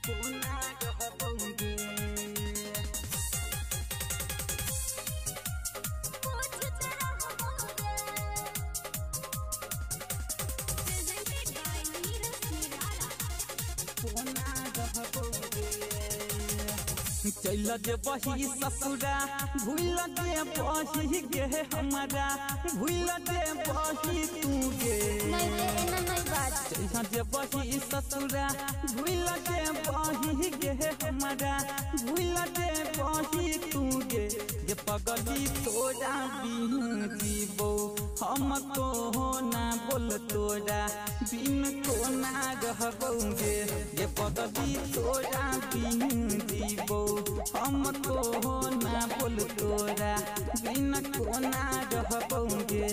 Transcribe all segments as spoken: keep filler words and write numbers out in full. चल जे बही ससुरा भूल जे बही गे हमारा भूल जे बही तू गे चल जे बही ससुरा भूल जे बही गे हमारा भूल जे बही तू गे जे पगली तोरा बिन जीवो हम तो होना बोल तोरा बिन कोना रहबो गे जे पगली तोरा बिन जीवो हम तो होना बोल तोरा बिन कोना रहबो गे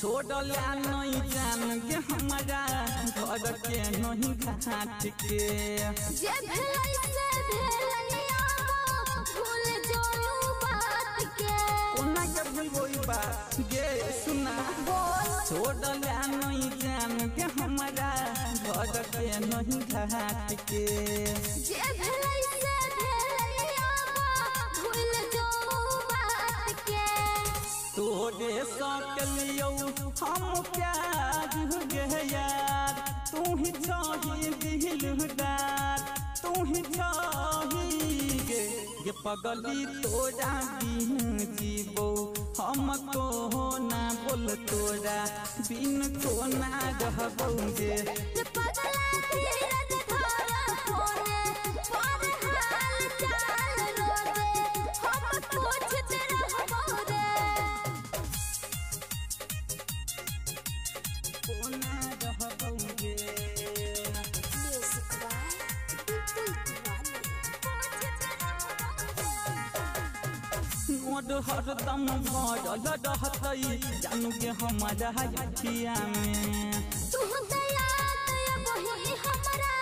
छोड़ला नहीं जान के हमारा घर के नहीं घाट के जे भेलै से भेलैया भूल जाऊ बात के कोना के भूलबोई बात गे सुना छोड़ला नहीं जान के हमारा घर के नहीं घाट के जे भेलै से भेलैया भूल जाऊ बात के तोरे सकलियौ हम प्यार गे यार तू ही चाही दिलदार तू ही चाही गे ये पगली तोरा बिन जीवो हम तो होना बोल तोरा बिन कोना रहबो गे ये पगला तेरा धरा कोने पर हाल चाल रोजे हम पूछते रहबो हर दम भरल रहतै जानू के हमारा अखिया में तू दया दया बही हमरा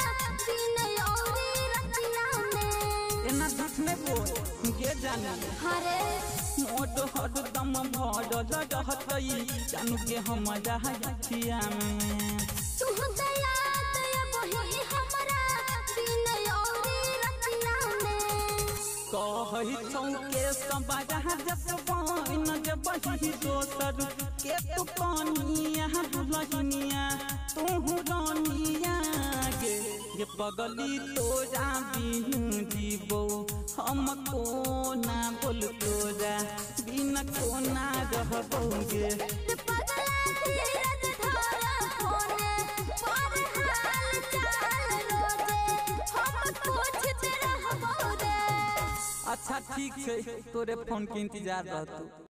बिन औरी रतिया में एना झूठ नै बोल के जाने हरे मोट हर दम भरल रहतै जानू के हमारा अखिया में तू दया दया बही हमरा बिन औरी रतिया में कहै छौ संबादा जसवाइन जब बही दोसर के तू कनिया लहनिया तू रनिया गे ये पगली तोरा बिन जीवो हम कोना बोल तोरा बिन कोना रहबो गे ये पगला तेरा धरा कोने पर हाल चाल रोजे हम पूछते रहबो रे। अच्छा ठीक है, तोरे फोन के इंतजार रहतौ।